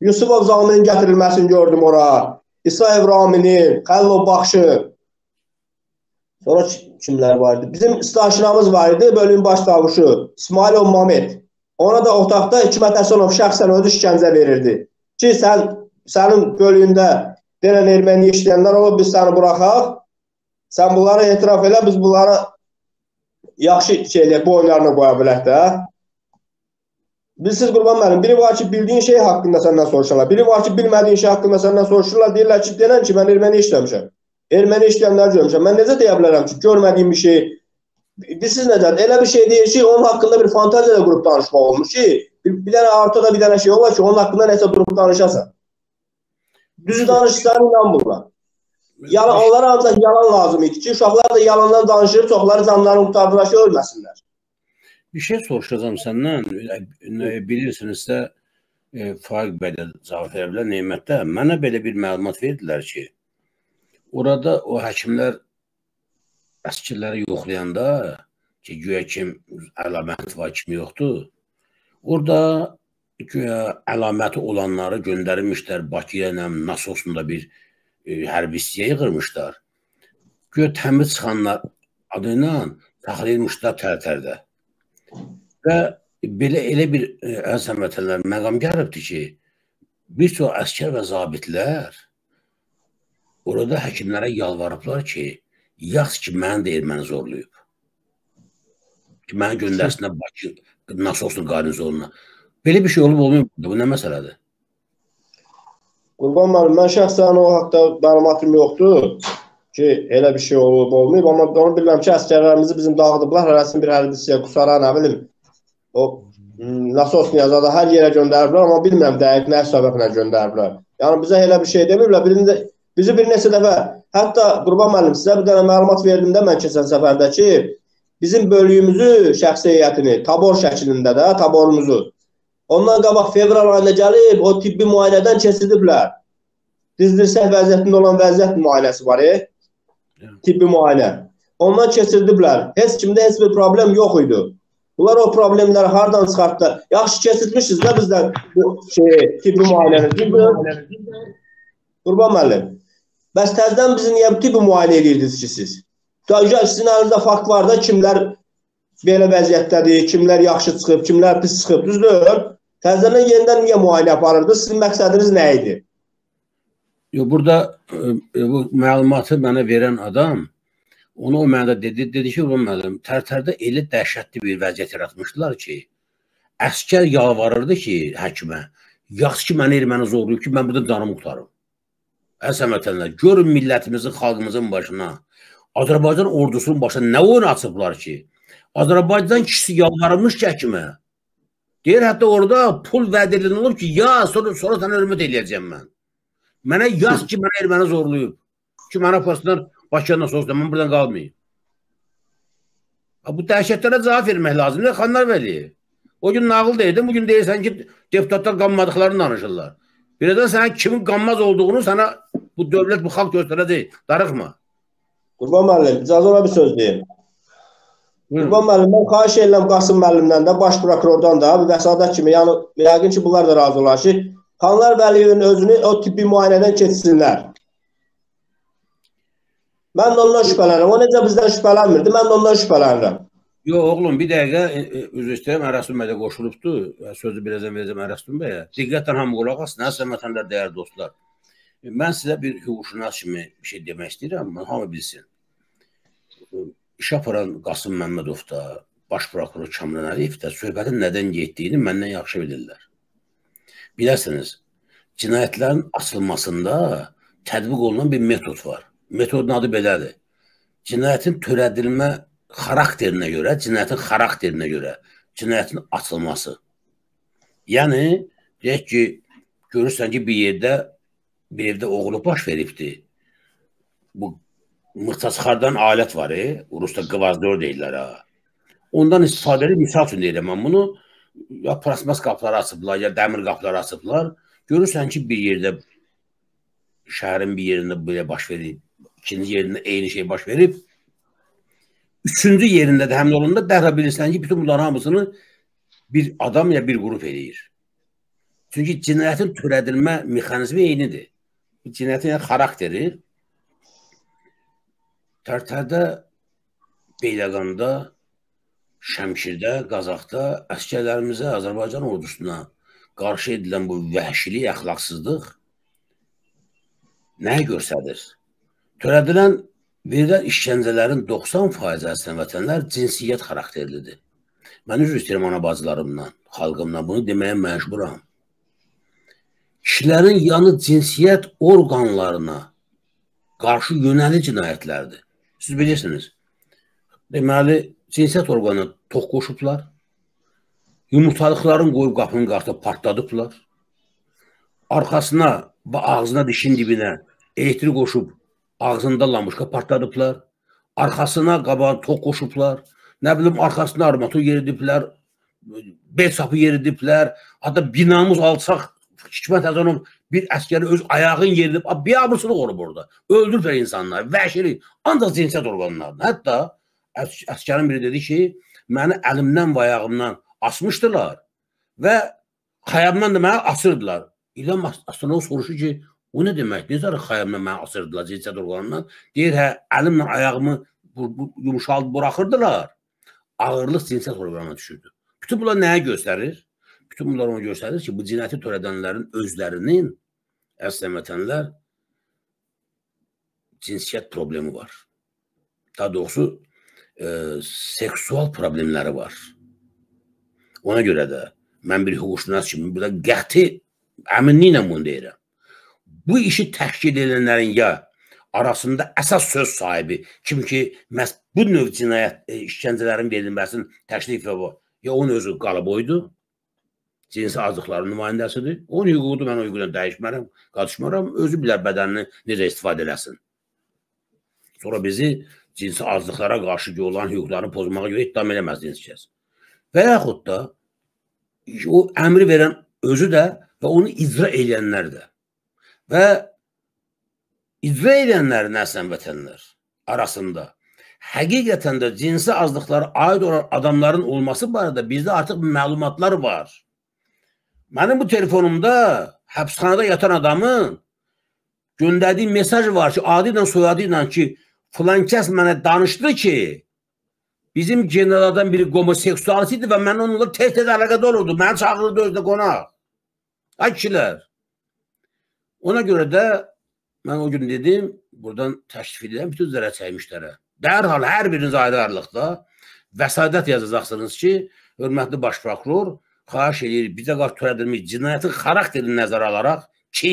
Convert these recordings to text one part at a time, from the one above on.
Yusufov Zaminin getirilmesini gördüm oraya. İsa Evramini, Kallov Baxşı. Sonra kimler vardı? Bizim istahşinamız vardı, bölüm baş tavuşu. İsmailov Muhammed. Ona da otaqda Hikmət Həsənov şəxsən özü şikəncə verirdi. Ki sən, sənin bölüyündə denən erməni işləyənlər olub, biz səni buraxaq. Sən bunları etiraf elə, biz bunları yaxşı eləyək, boyunlarına qoya bilək də. Bilirsiniz Qurban müəllim, biri var ki, bildiyin şey haqqında səndən soruşurlar. Biri var ki, bilmədiyin şey haqqında səndən soruşurlar. Deyirlər ki, denən ki, mən erməni işləmişəm. Erməni işləyənlər görmüşəm. Mən necə deyə bilərəm ki, görmədiyim bir şey. Siz necədir? Elə bir şey deyir ki, onun haqqında bir fantaziyada qrup danışmaq olmuş ki, bir dənə artıda bir dənə şey olar ki, onun haqqında nəsə durup danışasan. Düzü danışsan, inanmırlar. Yani onlara ancaq yalan lazım idi ki, uşaqlar da yalandan danışır, çoxları canlarını qurtardılar ki, ölməsinlər. Bir şey soruşacağım səndən, bilirsiniz də, Fahak Bey'də cavab verə bilər, Nemətdə, mənə belə bir məlumat verdilər ki, orada o həkimlər əskirləri yoxlayanda ki, güya kim əlaməti var, kim yoxdur, orada güya əlaməti olanları göndərmişlər Bakıya ilə Nasosunda bir hərbi hissəyə yığırmışlar. Güya təmiz çıxanlar adıyla taxlayırmışlar tərtərdə. Və belə elə bir əzəmətlər məqam gəlibdir ki, bir çox əskər və zabitlər orada həkimlərə yalvarıblar ki, yaxşı ki, məni də erməni zorlayıb. Ki, məni göndərsinə Bakı, nasıl olsun qarinzoruna. Belə bir şey olub olmayıb, bu nə məsələdir? Qurban müəllim, mən şəxsən o haqda məlumatım yoxdur ki, elə bir şey olub olmayıb, amma onu bilməm ki, əskərlərimizi bizim dağıdıblar, hərəsini bir hərbiçiyə qusara, nə bilim, o nasıl olsun yazada hər yerə göndəriblər, amma bilmirəm dəqiq nə səbəblə göndəriblər. Yəni, bizə elə bir şey demiblər, birində... Bizi bir neçə dəfə, hətta Qurban müəllim sizə bir dənə məlumat verdim də mən keçən səfərdəki bizim bölüyümüzü, şəxsiyyətini, tabor şəklində də, taborumuzu. Ondan qabaq fevral ayında gəlib, o tibbi müayinədən keçirdiblər. Dizdirsək vəziyyətində olan vəziyyət müayinəsi var, tibbi müayinə. Ondan keçirdiblər. Heç kimdə heç bir problem yox idi. Bunlar o problemləri hardan çıxartdılar? Yaxşı keçirmişiz də bizdən tibbi müayinəmiz. Qurban müəllim. Bəs təzdən bizi niyə tipi müayinə edirdiniz ki siz? Sizin əlinizdə fakt var da kimlər belə vəziyyətdədir, kimlər yaxşı çıxıb, kimlər pis çıxıb, düzdür. Təzdən yenidən niyə müayinə aparırdı? Sizin məqsədiniz nə idi? Burada bu məlumatı mənə verən adam, onu o mənada dedi ki, Qurban müəllim, tərtərdə elə dəhşətli bir vəziyyət yaratmışdılar ki, əskər yalvarırdı ki, həkimə, yaxşı ki, mən erməni zorlayıb ki, mən burada canımı qurtarım. Həsəmətənlər, görün millətimizin, xalqımızın başına, Azərbaycan ordusunun başına nə oyun açıblar ki? Azərbaycan kişisi yalvarmış həkimə. Deyir, hətta orada pul vəd edilən olub ki, ya, sonra sənə hörmət eləyəcəm mən. Mənə yaz ki, mənə erməni zorlayıb. Ki, mənə aparsınlar, Bakıdan soğusunlar, mən buradan qalmayayım. Bu dəhşətlərə cavab vermək lazımdır, Xanlar Veli. O gün nağıl deyirdim, bugün deyirsən ki, deputatlar qanmadıqlarını danışırlar. Birədən sənə kimin qanmaz olduğunu sənə bu dövlət, bu xalq göstərəcək. Darıxma. Qurban müəllim, icazə ola bir söz deyim. Qurban müəllim, mən xahiş edirəm Qasım müəllimdən də, baş prokurordan da, vəsadət kimi, yəni, yəqin ki, bunlar da razı olar ki, Xanlar Vəliyevin özünü o tibbi müayinədən keçsinlər. Mən də ondan şübhələnirəm. O necə bizdən şübhələnmirdi, mən də ondan şübhələnirəm. Yox, oğlum, bir dəqiqə üzr istəyirəm, Erastun Bey də qoşulubdur. Sözü birazdan verəcəm Erastun Bey'e. Diqqətlə hamı qulaq asın, həmsəmətənlər, dəyərli dostlar. Mən sizə bir hüquqşünas kimi bir şey demək istəyirəm, mən hamı bilsin. İş aparan Qasım Məhmidov da, baş prokuror Çamrı Nalif də söhbətin nədən getdiyini məndən yaxşı bilirlər. Biləsiniz, cinayətlərin açılmasında tətbiq olunan bir metod var. Metodun adı belədir. Cinayətin törədilmə xarakterinə görə cinayətin açılması. Yəni, deyək ki, görürsən ki, bir yerdə, bir evdə oğlu baş veribdir. Bu, mıxtasxardan alət var, Rusda qıvazdör deyirlər, ha. Ondan istifadəli, misal üçün deyirəm, mən bunu ya plasmas qapları açıblar, ya dəmir qapları açıblar. Görürsən ki, bir yerdə, şəhərin bir yerində belə baş verib, ikinci yerində eyni şey baş verib, üçüncü yerində də həmin olanda dərhal bilirsən ki, bütün bunların hamısını bir adam ya bir qrup eləyir. Çünki cinayətin törədilmə mexanizmi eynidir. Cinayətin xarakteri Tərtərdə, Beyləqanda, Şəmşirdə, Qazaxda əskərlərimizə, Azərbaycan ordusuna qarşı edilən bu vəhşilik, əxlaqsızlıq nəyi görsədir? Törədilən, verilən işkəncələrin 90%-sini vətənlər cinsiyyət xarakterlidir. Mən üzr istəyirəm ana bacılarımdan, xalqımdan bunu deməyə məcburam. Kişilərin yanı cinsiyyət orqanlarına qarşı yönəli cinayətlərdir. Siz bilirsiniz, deməli, cinsiyyət orqanına tox qoşublar, yumurtalıqların qoyub qapının qarşısında partladıblar, arkasına və ağzına dişin dibinə elektrik qoşub ağzında lamışka partladıblar, arkasına qabağına tox qoşublar, nə bilim, arkasına armatur yeridiblər, bel sapı yeridiblər, hatta binamız alçaq, Hikmət Həsənov bir əskəri öz ayağın yerilib, bir abırsını qorub orada. Öldürür insanlar, vəhşilik, ancaq cinsiyyət orqanlarına. Hətta əskərin biri dedi ki, məni əlimdən və ayağımdan asmışdılar və xayamdan da mənə asırdılar. İlham Astronov soruşur ki, o nə demək, necə xayamdan mənə asırdılar cinsiyyət orqanlarından? Deyir, hə, əlimlə ayağımı yumuşaldı, buraxırdılar. Ağırlıq cinsiyyət orqanına düşürdü. Bütün bunlar nəyə göstərir? Bütün bunlar onu göstərir ki, bu cinayəti törədənlərin özlərinin, əslən vətənlər, cinsiyyət problemi var. Daha doğrusu, seksual problemləri var. Ona görə də, mən bir hüquqşünas kimi, burada qəti əminliklə bunu deyirəm. Bu işi təşkil edənlərin ya arasında əsas söz sahibi, kim ki, məhz bu növ cinayət işgəncələrin verilməsinin təşrifi var, ya onun özü qalaboydu, cinsi azlıqların nümayəndəsidir. Onun hüququdur, mən o hüquqdan dəyişmərəm, qatışmaram, özü bilər bədənini necə istifadə eləsin. Sonra bizi cinsi azlıqlara qarşı olan hüquqlarını pozmağa görə iddiam eləməzdiniz ki. Və yaxud da o əmri verən özü də və onu icra eləyənlər də. Və icra eləyənlərin əslən vətənlər arasında həqiqətən də cinsi azlıqlara aid olan adamların olması barədə bizdə artıq məlumatlar var. Mənim bu telefonumda həbsxanada yatan adamın göndərdiyi mesaj var ki, adı ilə soyadı ilə ki, filan kəs mənə danışdı ki, bizim generallardan biri homoseksualist idi və mən onunla tez-tez əlaqədə olurdu. Məni çağırırdı özünə qonaq. Ay kişilər. Ona görə də mən o gün dedim, buradan təşrif edirəm bütün zərər çəkmişlərə. Dərhal hər biriniz ayrı aralıqda vəsadət yazacaqsınız ki, hörmətli baş prokuror, xahiş edir, bizə qarşı törədilmiş cinayətin xarakterini nəzərə alaraq ki,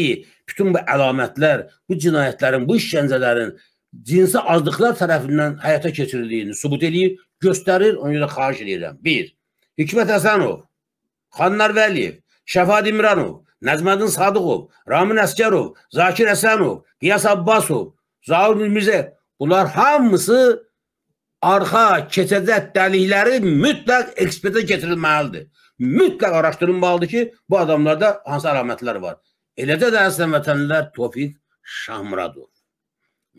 bütün bu əlamətlər, bu cinayətlərin, bu işgəncələrin cinsi azlıqlar tərəfindən həyata keçirildiyini sübut edir, göstərir, ona görə xahiş edirəm. 1. Hikmət Həsənov, Xanlar Veli, Şefad İmranov, Nəzmədin Sadıqov, Ramın Əskerov, Zakir Häsanov, Kiyas Abbasov, Zahur İmizel, bunlar hamısı arxa keçəcək dəlilləri mütləq ekspertə getirilməlidir. Mütləq araşdırılmalıdır ki, bu adamlarda hansı əlamətlər var. Eləcə də əslən vətənlilər Topik Şahmıradır.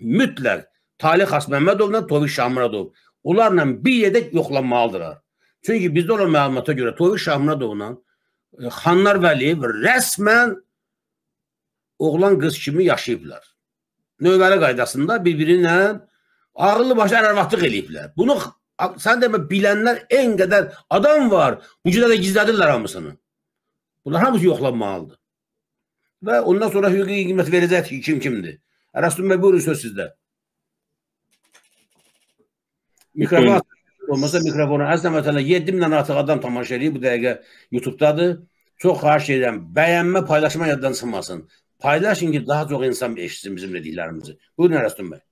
Mütləq Talih Hasan Mehdovla Toviş Şamırdır. Onlarla bir yerdə yoxlanmalıdırlar. Çünki bizdə olan məlumata görə Toviş Şamıradovla Xanlar Vəliyev rəsmən oğlan qız kimi yaşayıblar. Növbəli qaydasında bir-birinlə ağırlı başa ərvatlıq eləyiblər. Bunu sən demə, bilənlər en qədər adam var, bu cürə də gizlədirlər hamısını. Bunlar hamısı yoxlanmalıdır. Və ondan sonra hüquqi qiymət verəcək ki, kim kimdir. Erastun Bey, buyurun, söz sizdə. Mikrofon olmasa mikrofonu, əslən vətənlə 7000-dən artıq adam tamaşa eləyir, bu dəqiqə YouTube'dadır. Çox xahiş edirəm, bəyənmə, paylaşma yaddan çıxmasın. Paylaşın ki, daha çox insan eşitsin bizim dediklərimizi. Buyurun, Erastun Bey.